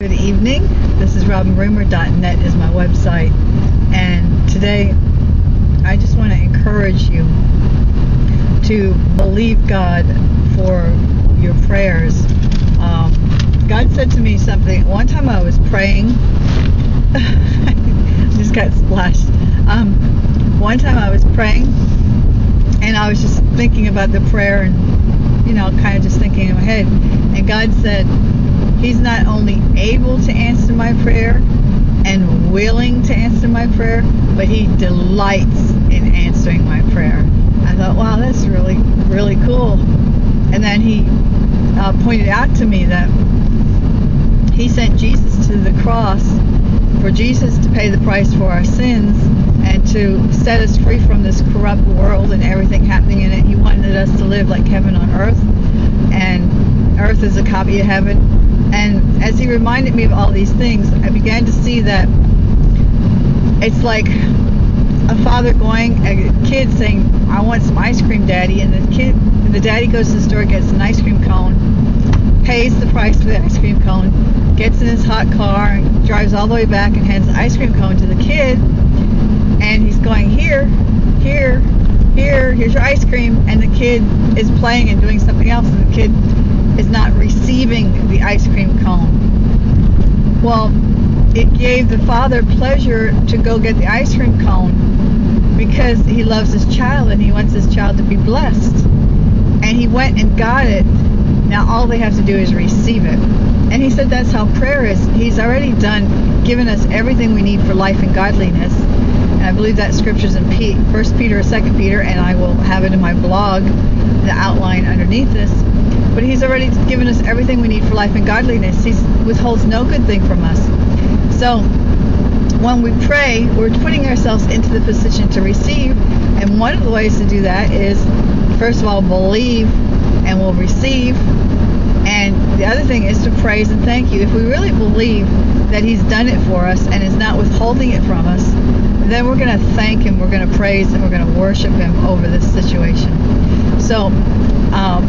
Good evening, this is robinbremer.net is my website, and today I just want to encourage you to believe God for your prayers. God said to me something one time. I was praying I just got splashed. One time I was praying and I was just thinking about the prayer, and kind of just thinking in my head, and God said He's not only able to answer my prayer and willing to answer my prayer, but He delights in answering my prayer. I thought, wow, that's really, really cool. And then He pointed out to me that He sent Jesus to the cross for Jesus to pay the price for our sins and to set us free from this corrupt world and everything happening in it. He wanted us to live like heaven on earth, and earth is a copy of heaven. And as He reminded me of all these things, I began to see that it's like a father going, a kid saying, I want some ice cream, Daddy. And the daddy goes to the store, gets an ice cream cone, pays the price for the ice cream cone, gets in his hot car, and drives all the way back and hands the ice cream cone to the kid. And he's going, here's your ice cream. And the kid is playing and doing something else, and the kid is not receiving the ice cream cone. Well, it gave the father pleasure to go get the ice cream cone because he loves his child and he wants his child to be blessed. And he went and got it. Now all they have to do is receive it. And He said that's how prayer is. He's already done, given us everything we need for life and godliness. And I believe that scripture's in 1 Peter or 2 Peter, and I will have it in my blog, the outline underneath this. But He's already given us everything we need for life and godliness. He withholds no good thing from us. So when we pray, we're putting ourselves into the position to receive. And one of the ways to do that is, first of all, believe and we'll receive. And the other thing is to praise and thank you. If we really believe that He's done it for us and is not withholding it from us, then we're going to thank Him, we're going to praise Him, we're going to worship Him over this situation. So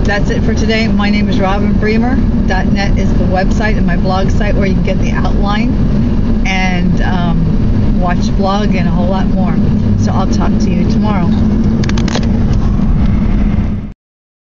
that's it for today. My name is robinbremer.net is the website, and my blog site where you can get the outline and watch the blog and a whole lot more. So I'll talk to you tomorrow.